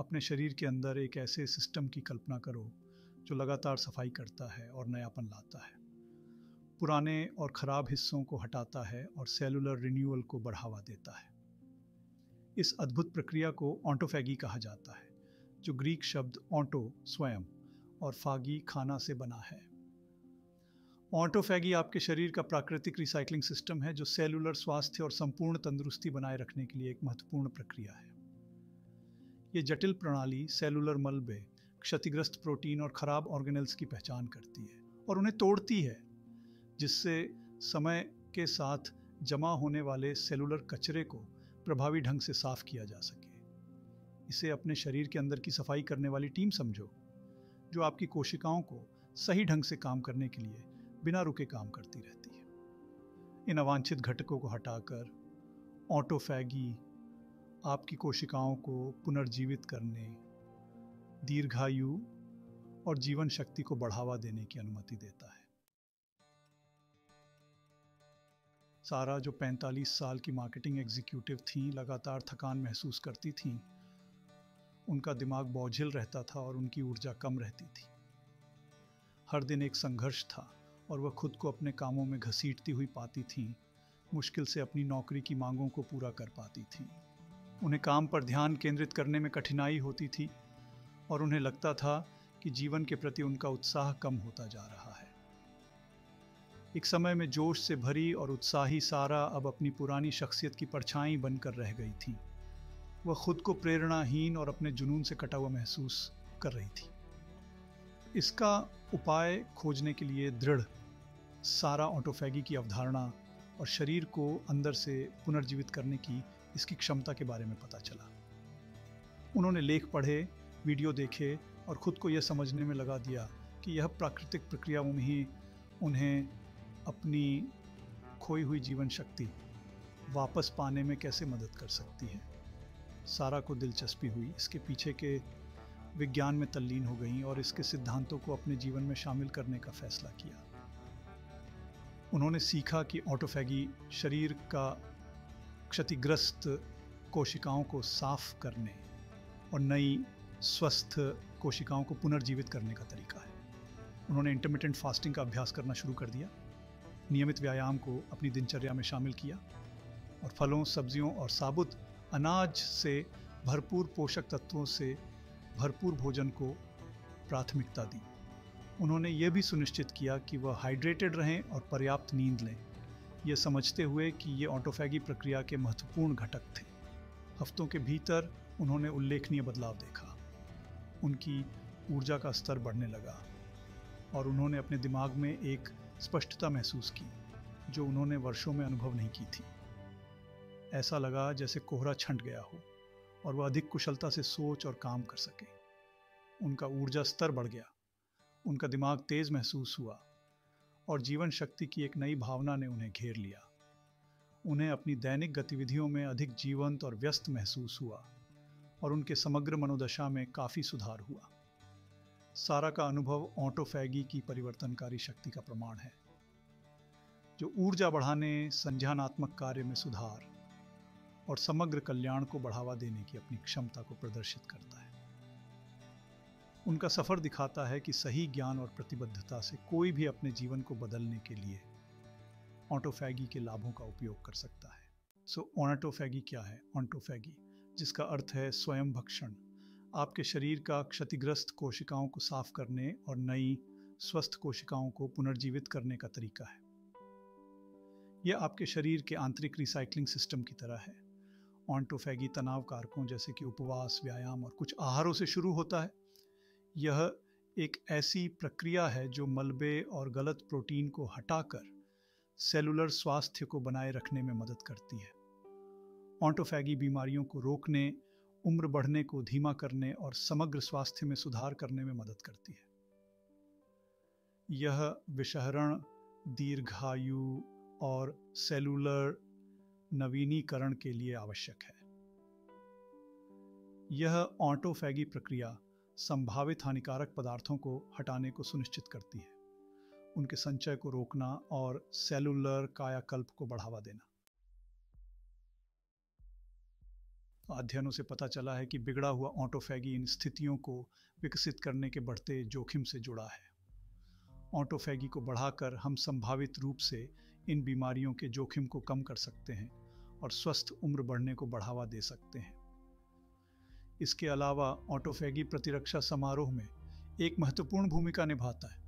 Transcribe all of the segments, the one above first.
अपने शरीर के अंदर एक ऐसे सिस्टम की कल्पना करो जो लगातार सफाई करता है और नयापन लाता है, पुराने और ख़राब हिस्सों को हटाता है और सेलुलर रिन्यूअल को बढ़ावा देता है। इस अद्भुत प्रक्रिया को ऑन्टोफैगी कहा जाता है, जो ग्रीक शब्द ऑन्टो स्वयं और फागी खाना से बना है। ऑन्टोफैगी आपके शरीर का प्राकृतिक रिसाइकलिंग सिस्टम है जो सेलुलर स्वास्थ्य और संपूर्ण तंदुरुस्ती बनाए रखने के लिए एक महत्वपूर्ण प्रक्रिया है। ये जटिल प्रणाली सेलुलर मलबे, क्षतिग्रस्त प्रोटीन और ख़राब ऑर्गेनेल्स की पहचान करती है और उन्हें तोड़ती है, जिससे समय के साथ जमा होने वाले सेलुलर कचरे को प्रभावी ढंग से साफ किया जा सके। इसे अपने शरीर के अंदर की सफाई करने वाली टीम समझो, जो आपकी कोशिकाओं को सही ढंग से काम करने के लिए बिना रुके काम करती रहती है। इन अवांछित घटकों को हटाकर ऑटोफैगी आपकी कोशिकाओं को पुनर्जीवित करने, दीर्घायु और जीवन शक्ति को बढ़ावा देने की अनुमति देता है। सारा, जो 45 साल की मार्केटिंग एग्जीक्यूटिव थीं, लगातार थकान महसूस करती थीं, उनका दिमाग बोझिल रहता था और उनकी ऊर्जा कम रहती थी। हर दिन एक संघर्ष था और वह खुद को अपने कामों में घसीटती हुई पाती थीं, मुश्किल से अपनी नौकरी की मांगों को पूरा कर पाती थीं। उन्हें काम पर ध्यान केंद्रित करने में कठिनाई होती थी और उन्हें लगता था कि जीवन के प्रति उनका उत्साह कम होता जा रहा है। एक समय में जोश से भरी और उत्साही सारा अब अपनी पुरानी शख्सियत की परछाई बनकर रह गई थी। वह खुद को प्रेरणाहीन और अपने जुनून से कटा हुआ महसूस कर रही थी। इसका उपाय खोजने के लिए दृढ़ सारा ऑटोफैगी की अवधारणा और शरीर को अंदर से पुनर्जीवित करने की इसकी क्षमता के बारे में पता चला। उन्होंने लेख पढ़े, वीडियो देखे और खुद को यह समझने में लगा दिया कि यह प्राकृतिक प्रक्रिया में ही उन्हें अपनी खोई हुई जीवन शक्ति वापस पाने में कैसे मदद कर सकती है। सारा को दिलचस्पी हुई, इसके पीछे के विज्ञान में तल्लीन हो गई और इसके सिद्धांतों को अपने जीवन में शामिल करने का फैसला किया। उन्होंने सीखा कि ऑटोफैगी शरीर का क्षतिग्रस्त कोशिकाओं को साफ करने और नई स्वस्थ कोशिकाओं को पुनर्जीवित करने का तरीका है। उन्होंने इंटरमिटेंट फास्टिंग का अभ्यास करना शुरू कर दिया, नियमित व्यायाम को अपनी दिनचर्या में शामिल किया और फलों, सब्जियों और साबुत अनाज से भरपूर पोषक तत्वों से भरपूर भोजन को प्राथमिकता दी। उन्होंने ये भी सुनिश्चित किया कि वह हाइड्रेटेड रहें और पर्याप्त नींद लें, ये समझते हुए कि ये ऑटोफैगी प्रक्रिया के महत्वपूर्ण घटक थे। हफ्तों के भीतर उन्होंने उल्लेखनीय बदलाव देखा, उनकी ऊर्जा का स्तर बढ़ने लगा और उन्होंने अपने दिमाग में एक स्पष्टता महसूस की जो उन्होंने वर्षों में अनुभव नहीं की थी। ऐसा लगा जैसे कोहरा छंट गया हो और वह अधिक कुशलता से सोच और काम कर सके। उनका ऊर्जा स्तर बढ़ गया, उनका दिमाग तेज महसूस हुआ और जीवन शक्ति की एक नई भावना ने उन्हें घेर लिया। उन्हें अपनी दैनिक गतिविधियों में अधिक जीवंत और व्यस्त महसूस हुआ और उनके समग्र मनोदशा में काफ़ी सुधार हुआ। सारा का अनुभव ऑटोफैगी की परिवर्तनकारी शक्ति का प्रमाण है, जो ऊर्जा बढ़ाने, संज्ञानात्मक कार्य में सुधार और समग्र कल्याण को बढ़ावा देने की अपनी क्षमता को प्रदर्शित करता है। उनका सफ़र दिखाता है कि सही ज्ञान और प्रतिबद्धता से कोई भी अपने जीवन को बदलने के लिए ऑटोफैगी के लाभों का उपयोग कर सकता है। ऑटोफैगी क्या है? ऑटोफैगी, जिसका अर्थ है स्वयं भक्षण, आपके शरीर का क्षतिग्रस्त कोशिकाओं को साफ करने और नई स्वस्थ कोशिकाओं को पुनर्जीवित करने का तरीका है। यह आपके शरीर के आंतरिक रिसाइकलिंग सिस्टम की तरह है। ऑटोफैगी तनाव कारकों जैसे कि उपवास, व्यायाम और कुछ आहारों से शुरू होता है। यह एक ऐसी प्रक्रिया है जो मलबे और गलत प्रोटीन को हटाकर सेलुलर स्वास्थ्य को बनाए रखने में मदद करती है। ऑटोफैगी बीमारियों को रोकने, उम्र बढ़ने को धीमा करने और समग्र स्वास्थ्य में सुधार करने में मदद करती है। यह विषहरण, दीर्घायु और सेलुलर नवीनीकरण के लिए आवश्यक है। यह ऑटोफैगी प्रक्रिया संभावित हानिकारक पदार्थों को हटाने को सुनिश्चित करती है, उनके संचय को रोकना और सेलुलर कायाकल्प को बढ़ावा देना। अध्ययनों से पता चला है कि बिगड़ा हुआ ऑटोफैगी इन स्थितियों को विकसित करने के बढ़ते जोखिम से जुड़ा है। ऑटोफैगी को बढ़ाकर हम संभावित रूप से इन बीमारियों के जोखिम को कम कर सकते हैं और स्वस्थ उम्र बढ़ने को बढ़ावा दे सकते हैं। इसके अलावा ऑटोफैगी प्रतिरक्षा समारोह में एक महत्वपूर्ण भूमिका निभाता है।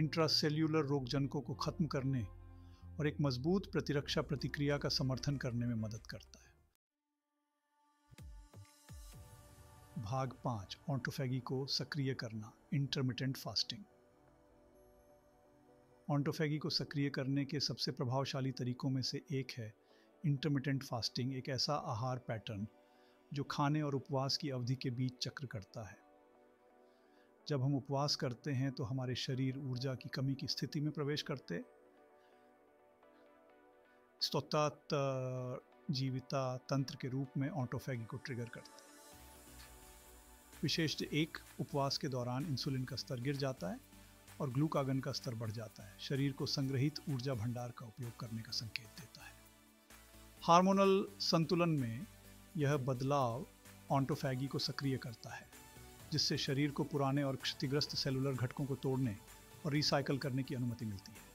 इंट्रासेल्यूलर रोगजनकों को खत्म करने और एक मजबूत प्रतिरक्षा प्रतिक्रिया का समर्थन करने में मदद करता है। भाग 5, ऑटोफैगी को सक्रिय करना, इंटरमिटेंट फास्टिंग। ऑटोफैगी को सक्रिय करने के सबसे प्रभावशाली तरीकों में से एक है इंटरमिटेंट फास्टिंग, एक ऐसा आहार पैटर्न जो खाने और उपवास की अवधि के बीच चक्र करता है। जब हम उपवास करते हैं तो हमारे शरीर ऊर्जा की कमी की स्थिति में प्रवेश करते, स्तोतात जीविता तंत्र के रूप में ऑटोफैगी को ट्रिगर करते। विशेष एक उपवास के दौरान इंसुलिन का स्तर गिर जाता है और ग्लूकागन का स्तर बढ़ जाता है, शरीर को संग्रहित ऊर्जा भंडार का उपयोग करने का संकेत देता है। हार्मोनल संतुलन में यह बदलाव ऑटोफैगी को सक्रिय करता है, जिससे शरीर को पुराने और क्षतिग्रस्त सेलुलर घटकों को तोड़ने और रिसाइकल करने की अनुमति मिलती है।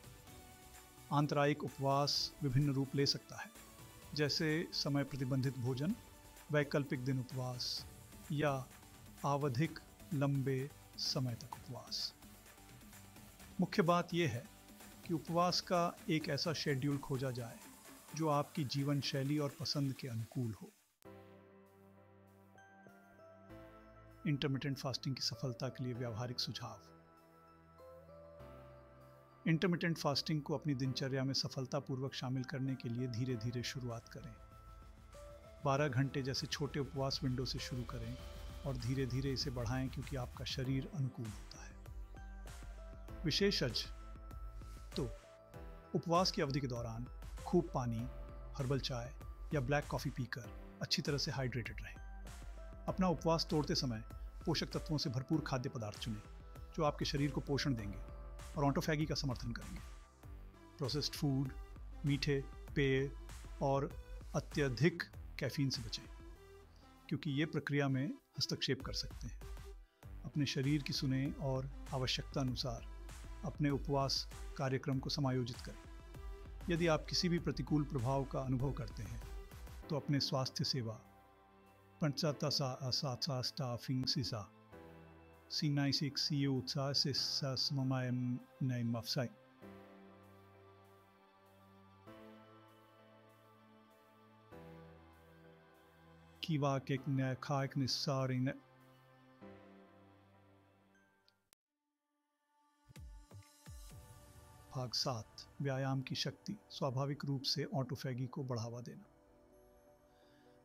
आंतरायिक उपवास विभिन्न रूप ले सकता है, जैसे समय प्रतिबंधित भोजन, वैकल्पिक दिन उपवास या आवधिक लंबे समय तक उपवास। मुख्य बात यह है कि उपवास का एक ऐसा शेड्यूल खोजा जाए जो आपकी जीवन शैली और पसंद के अनुकूल हो। इंटरमिटेंट फास्टिंग की सफलता के लिए व्यावहारिक सुझाव। इंटरमिटेंट फास्टिंग को अपनी दिनचर्या में सफलतापूर्वक शामिल करने के लिए धीरे धीरे शुरुआत करें। 12 घंटे जैसे छोटे उपवास विंडो से शुरू करें और धीरे धीरे इसे बढ़ाएं, क्योंकि आपका शरीर अनुकूल होता है। विशेषज्ञ तो उपवास की अवधि के दौरान खूब पानी, हर्बल चाय या ब्लैक कॉफ़ी पीकर अच्छी तरह से हाइड्रेटेड रहें। अपना उपवास तोड़ते समय पोषक तत्वों से भरपूर खाद्य पदार्थ चुनें जो आपके शरीर को पोषण देंगे और ऑटोफैगी का समर्थन करेंगे। प्रोसेस्ड फूड, मीठे पेय और अत्यधिक कैफीन से बचें, क्योंकि ये प्रक्रिया में हस्तक्षेप कर सकते हैं। अपने शरीर की सुने और आवश्यकता अनुसार अपने उपवास कार्यक्रम को समायोजित करें। यदि आप किसी भी प्रतिकूल प्रभाव का अनुभव करते हैं तो अपने स्वास्थ्य सेवा पंचता सा स्टाफिंग सीसा सिंगनाई सिक सी उत्साह से मफसाई कीवा के खाक निस्सारी ने भाग 7, व्यायाम की शक्ति, स्वाभाविक रूप से ऑटोफैगी को बढ़ावा देना।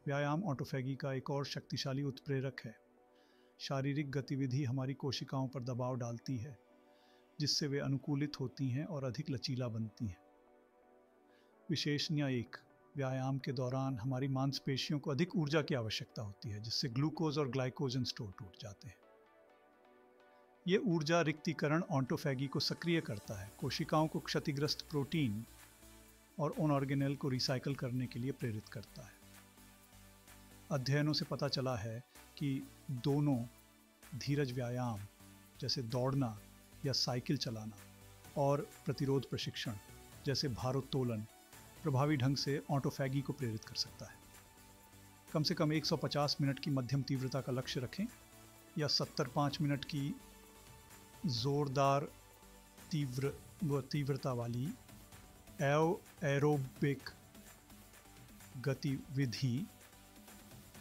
व्यायाम ऑटोफैगी का एक और शक्तिशाली उत्प्रेरक है। शारीरिक गतिविधि हमारी कोशिकाओं पर दबाव डालती है, जिससे वे अनुकूलित होती हैं और अधिक लचीला बनती हैं। विशेषण 1, व्यायाम के दौरान हमारी मांसपेशियों को अधिक ऊर्जा की आवश्यकता होती है, जिससे ग्लूकोज और ग्लाइकोजन स्टोर टूट जाते हैं। ये ऊर्जा रिक्तीकरण ऑटोफैगी को सक्रिय करता है, कोशिकाओं को क्षतिग्रस्त प्रोटीन और ऑर्गेनेल को रिसाइकल करने के लिए प्रेरित करता है। अध्ययनों से पता चला है कि दोनों धीरज व्यायाम जैसे दौड़ना या साइकिल चलाना और प्रतिरोध प्रशिक्षण जैसे भारोत्तोलन प्रभावी ढंग से ऑटोफैगी को प्रेरित कर सकता है। कम से कम 150 मिनट की मध्यम तीव्रता का लक्ष्य रखें या 75 मिनट की जोरदार तीव्रता वाली एरोबिक गतिविधि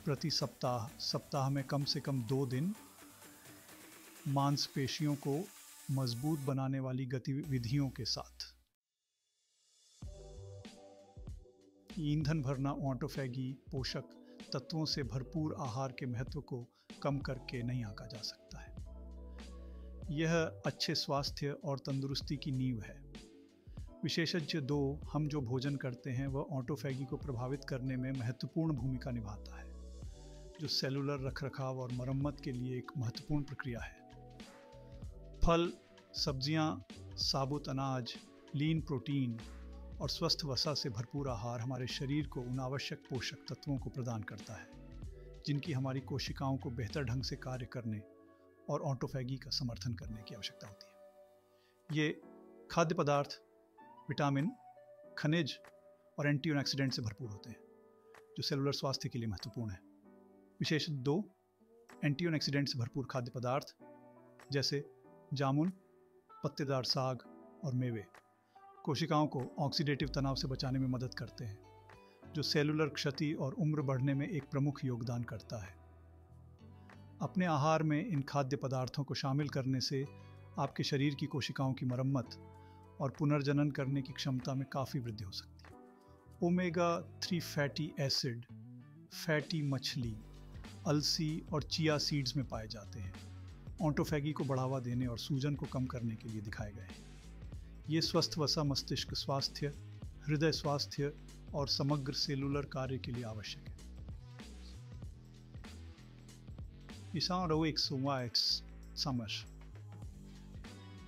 प्रति सप्ताह में कम से कम 2 दिन, मांसपेशियों को मजबूत बनाने वाली गतिविधियों के साथ। ईंधन भरना ऑटोफैगी पोषक तत्वों से भरपूर आहार के महत्व को कम करके नहीं आंका जा सकता है। यह अच्छे स्वास्थ्य और तंदुरुस्ती की नींव है। विशेषज्ञ 2, हम जो भोजन करते हैं वह ऑटोफैगी को प्रभावित करने में महत्वपूर्ण भूमिका निभाता है, जो सेलुलर रखरखाव और मरम्मत के लिए एक महत्वपूर्ण प्रक्रिया है। फल, सब्जियां, साबुत अनाज, लीन प्रोटीन और स्वस्थ वसा से भरपूर आहार हमारे शरीर को उन आवश्यक पोषक तत्वों को प्रदान करता है जिनकी हमारी कोशिकाओं को बेहतर ढंग से कार्य करने और ऑटोफैगी का समर्थन करने की आवश्यकता होती है। ये खाद्य पदार्थ विटामिन, खनिज और एंटीऑक्सीडेंट से भरपूर होते हैं जो सेलुलर स्वास्थ्य के लिए महत्वपूर्ण है। विशेष 2 एंटीऑक्सीडेंट से भरपूर खाद्य पदार्थ जैसे जामुन, पत्तेदार साग और मेवे कोशिकाओं को ऑक्सीडेटिव तनाव से बचाने में मदद करते हैं जो सेलुलर क्षति और उम्र बढ़ने में एक प्रमुख योगदान करता है। अपने आहार में इन खाद्य पदार्थों को शामिल करने से आपके शरीर की कोशिकाओं की मरम्मत और पुनर्जनन करने की क्षमता में काफ़ी वृद्धि हो सकती है। ओमेगा 3 फैटी एसिड फैटी मछली, अलसी और चिया सीड्स में पाए जाते हैं। ऑटोफैगी को बढ़ावा देने और सूजन को कम करने के लिए दिखाए गए हैं। ये स्वस्थ वसा मस्तिष्क स्वास्थ्य, हृदय स्वास्थ्य और समग्र सेलुलर कार्य के लिए आवश्यक है। इस समझ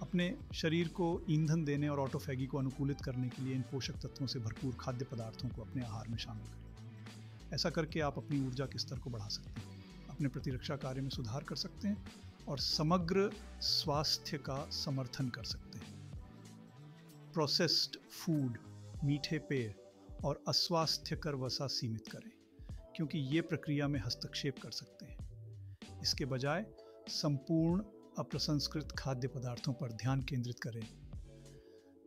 अपने शरीर को ईंधन देने और ऑटोफैगी को अनुकूलित करने के लिए इन पोषक तत्वों से भरपूर खाद्य पदार्थों को अपने आहार में शामिल करें। ऐसा करके आप अपनी ऊर्जा के स्तर को बढ़ा सकते हैं, अपने प्रतिरक्षा कार्य में सुधार कर सकते हैं और समग्र स्वास्थ्य का समर्थन कर सकते हैं। प्रोसेस्ड फूड, मीठे पेय और अस्वास्थ्यकर वसा सीमित करें क्योंकि ये प्रक्रिया में हस्तक्षेप कर सकते हैं। इसके बजाय संपूर्ण अप्रसंस्कृत खाद्य पदार्थों पर ध्यान केंद्रित करें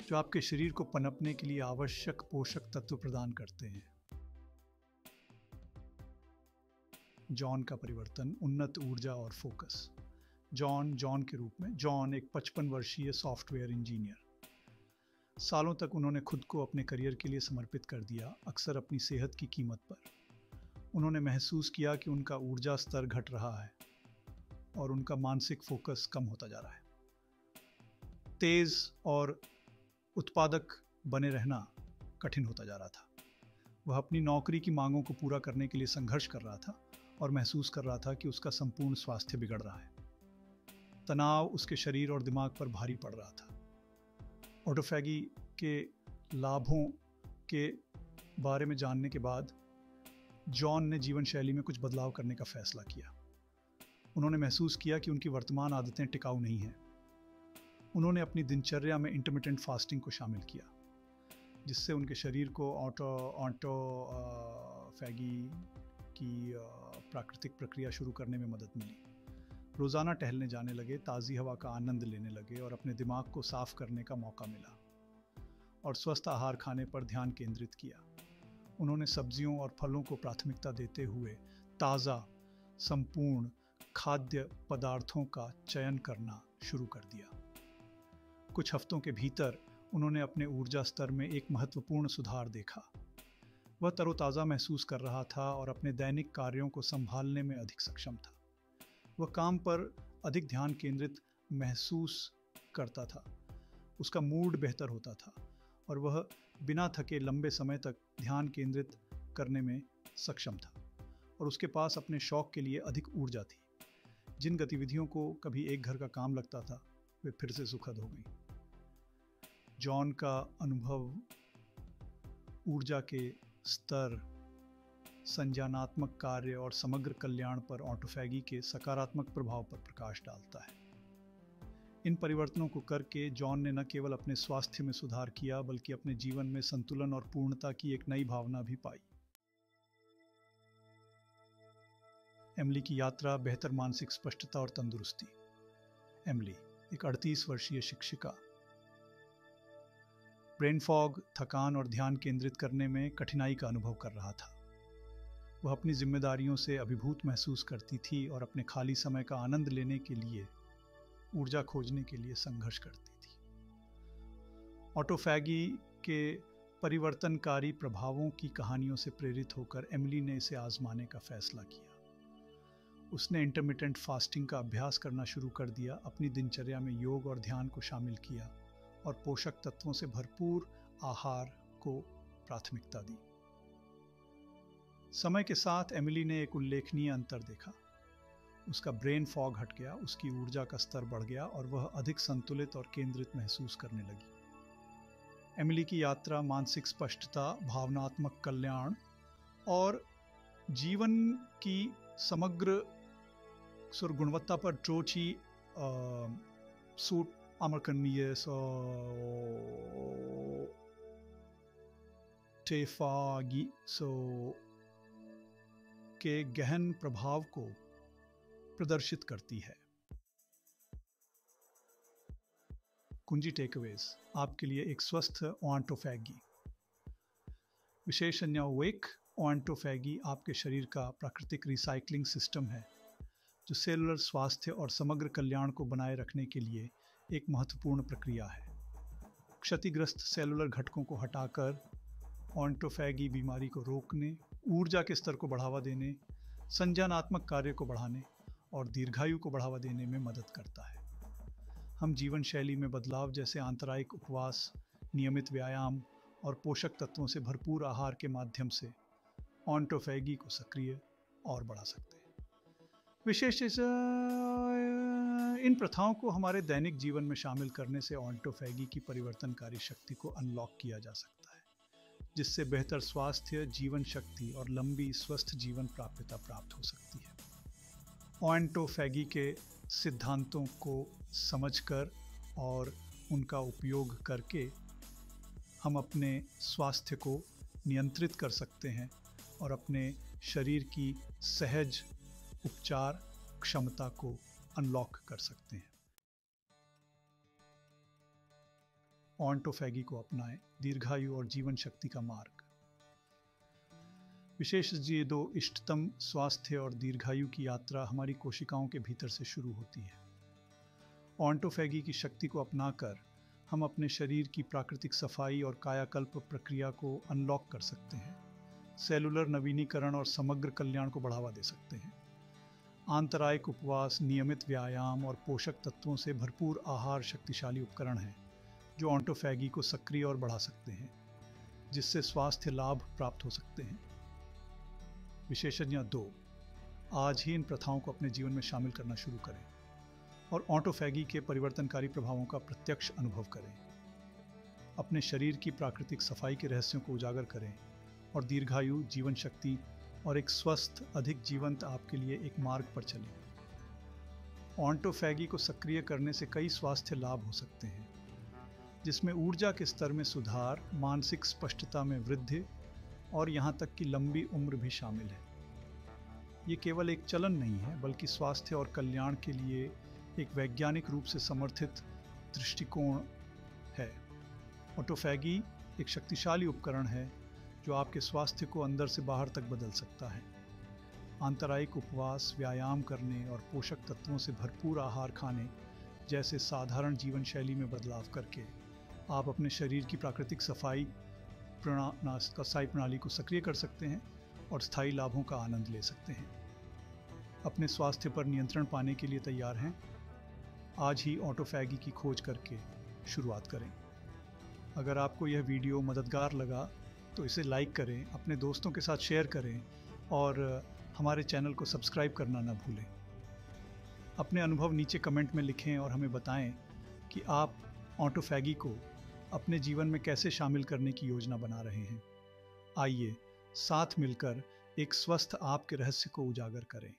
जो आपके शरीर को पनपने के लिए आवश्यक पोषक तत्व प्रदान करते हैं। जॉन का परिवर्तन, उन्नत ऊर्जा और फोकस। जॉन के रूप में, जॉन एक 55 वर्षीय सॉफ्टवेयर इंजीनियर। सालों तक उन्होंने खुद को अपने करियर के लिए समर्पित कर दिया, अक्सर अपनी सेहत की कीमत पर। उन्होंने महसूस किया कि उनका ऊर्जा स्तर घट रहा है और उनका मानसिक फोकस कम होता जा रहा है। तेज और उत्पादक बने रहना कठिन होता जा रहा था। वह अपनी नौकरी की मांगों को पूरा करने के लिए संघर्ष कर रहा था और महसूस कर रहा था कि उसका संपूर्ण स्वास्थ्य बिगड़ रहा है। तनाव उसके शरीर और दिमाग पर भारी पड़ रहा था। ऑटोफैगी के लाभों के बारे में जानने के बाद जॉन ने जीवन शैली में कुछ बदलाव करने का फैसला किया। उन्होंने महसूस किया कि उनकी वर्तमान आदतें टिकाऊ नहीं हैं। उन्होंने अपनी दिनचर्या में इंटरमिटेंट फास्टिंग को शामिल किया जिससे उनके शरीर को ऑटोफैगी की प्राकृतिक प्रक्रिया शुरू करने में मदद मिली। रोज़ाना टहलने जाने लगे, ताज़ी हवा का आनंद लेने लगे और अपने दिमाग को साफ करने का मौका मिला और स्वस्थ आहार खाने पर ध्यान केंद्रित किया। उन्होंने सब्जियों और फलों को प्राथमिकता देते हुए ताज़ा संपूर्ण खाद्य पदार्थों का चयन करना शुरू कर दिया। कुछ हफ्तों के भीतर उन्होंने अपने ऊर्जा स्तर में एक महत्वपूर्ण सुधार देखा। वह तरोताज़ा महसूस कर रहा था और अपने दैनिक कार्यों को संभालने में अधिक सक्षम था। वह काम पर अधिक ध्यान केंद्रित महसूस करता था, उसका मूड बेहतर होता था और वह बिना थके लंबे समय तक ध्यान केंद्रित करने में सक्षम था और उसके पास अपने शौक के लिए अधिक ऊर्जा थी। जिन गतिविधियों को कभी एक घर का काम लगता था वे फिर से सुखद हो गई। जॉन का अनुभव ऊर्जा के स्तर, संज्ञानात्मक कार्य और समग्र कल्याण पर ऑटोफैगी के सकारात्मक प्रभाव पर प्रकाश डालता है। इन परिवर्तनों को करके जॉन ने न केवल अपने स्वास्थ्य में सुधार किया बल्कि अपने जीवन में संतुलन और पूर्णता की एक नई भावना भी पाई। एमली की यात्रा, बेहतर मानसिक स्पष्टता और तंदुरुस्ती। एमली एक 38 वर्षीय शिक्षिका। ब्रेन फॉग, थकान और ध्यान केंद्रित करने में कठिनाई का अनुभव कर रहा था। वह अपनी जिम्मेदारियों से अभिभूत महसूस करती थी और अपने खाली समय का आनंद लेने के लिए ऊर्जा खोजने के लिए संघर्ष करती थी। ऑटोफैगी के परिवर्तनकारी प्रभावों की कहानियों से प्रेरित होकर एमिली ने इसे आजमाने का फैसला किया। उसने इंटरमिटेंट फास्टिंग का अभ्यास करना शुरू कर दिया, अपनी दिनचर्या में योग और ध्यान को शामिल किया और पोषक तत्वों से भरपूर आहार को प्राथमिकता दी। समय के साथ एमिली ने एक उल्लेखनीय अंतर देखा। उसका ब्रेन फॉग हट गया, उसकी ऊर्जा का स्तर बढ़ गया और वह अधिक संतुलित और केंद्रित महसूस करने लगी। एमिली की यात्रा मानसिक स्पष्टता, भावनात्मक कल्याण और जीवन की समग्र सुर गुणवत्ता पर ट्रोची सूट अमरकन्नीय सो टेफागी सो के गहन प्रभाव को प्रदर्शित करती है। कुंजी टेकअवेज आपके लिए एक स्वस्थ ओआंटोफैगी। विशेषज्ञ वेक ओआंटोफैगी आपके शरीर का प्राकृतिक रिसाइकलिंग सिस्टम है जो सेलुलर स्वास्थ्य और समग्र कल्याण को बनाए रखने के लिए एक महत्वपूर्ण प्रक्रिया है। क्षतिग्रस्त सेलुलर घटकों को हटाकर ओआंटोफैगी बीमारी को रोकने, ऊर्जा के स्तर को बढ़ावा देने, संज्ञानात्मक कार्य को बढ़ाने और दीर्घायु को बढ़ावा देने में मदद करता है। हम जीवन शैली में बदलाव जैसे आंतरायिक उपवास, नियमित व्यायाम और पोषक तत्वों से भरपूर आहार के माध्यम से ओआंटोफैगी को सक्रिय और बढ़ा सकते हैं। विशेष इन प्रथाओं को हमारे दैनिक जीवन में शामिल करने से ओआंटोफैगी की परिवर्तनकारी शक्ति को अनलॉक किया जा सकता है, जिससे बेहतर स्वास्थ्य, जीवन शक्ति और लंबी स्वस्थ जीवन प्राप्यता प्राप्त हो सकती है। ओआंटोफैगी के सिद्धांतों को समझकर और उनका उपयोग करके हम अपने स्वास्थ्य को नियंत्रित कर सकते हैं और अपने शरीर की सहज उपचार क्षमता को अनलॉक कर सकते हैं। ओआंटोफैगी को अपनाएं, दीर्घायु और जीवन शक्ति का मार्ग। विशेष ये दो इष्टतम स्वास्थ्य और दीर्घायु की यात्रा हमारी कोशिकाओं के भीतर से शुरू होती है। ओआंटोफैगी की शक्ति को अपनाकर हम अपने शरीर की प्राकृतिक सफाई और कायाकल्प प्रक्रिया को अनलॉक कर सकते हैं, सेलुलर नवीनीकरण और समग्र कल्याण को बढ़ावा दे सकते हैं। आंतरायिक उपवास, नियमित व्यायाम और पोषक तत्वों से भरपूर आहार शक्तिशाली उपकरण हैं जो ओआंटोफैगी को सक्रिय और बढ़ा सकते हैं, जिससे स्वास्थ्य लाभ प्राप्त हो सकते हैं। विशेषज्ञ 2 आज ही इन प्रथाओं को अपने जीवन में शामिल करना शुरू करें और ओआंटोफैगी के परिवर्तनकारी प्रभावों का प्रत्यक्ष अनुभव करें। अपने शरीर की प्राकृतिक सफाई के रहस्यों को उजागर करें और दीर्घायु, जीवन शक्ति और एक स्वस्थ, अधिक जीवंत आपके लिए एक मार्ग पर चलें। ओआंटोफैगी को सक्रिय करने से कई स्वास्थ्य लाभ हो सकते हैं, जिसमें ऊर्जा के स्तर में सुधार, मानसिक स्पष्टता में वृद्धि और यहाँ तक कि लंबी उम्र भी शामिल है। ये केवल एक चलन नहीं है, बल्कि स्वास्थ्य और कल्याण के लिए एक वैज्ञानिक रूप से समर्थित दृष्टिकोण है। ओआंटोफैगी एक शक्तिशाली उपकरण है जो आपके स्वास्थ्य को अंदर से बाहर तक बदल सकता है। आंतरायिक उपवास, व्यायाम करने और पोषक तत्वों से भरपूर आहार खाने जैसे साधारण जीवन शैली में बदलाव करके आप अपने शरीर की प्राकृतिक सफाई प्रणाली को सक्रिय कर सकते हैं और स्थायी लाभों का आनंद ले सकते हैं। अपने स्वास्थ्य पर नियंत्रण पाने के लिए तैयार हैं? आज ही ओआंटोफैगी की खोज करके शुरुआत करें। अगर आपको यह वीडियो मददगार लगा तो इसे लाइक करें, अपने दोस्तों के साथ शेयर करें और हमारे चैनल को सब्सक्राइब करना ना भूलें। अपने अनुभव नीचे कमेंट में लिखें और हमें बताएं कि आप ओआंटोफैगी को अपने जीवन में कैसे शामिल करने की योजना बना रहे हैं। आइए साथ मिलकर एक स्वस्थ आप के रहस्य को उजागर करें।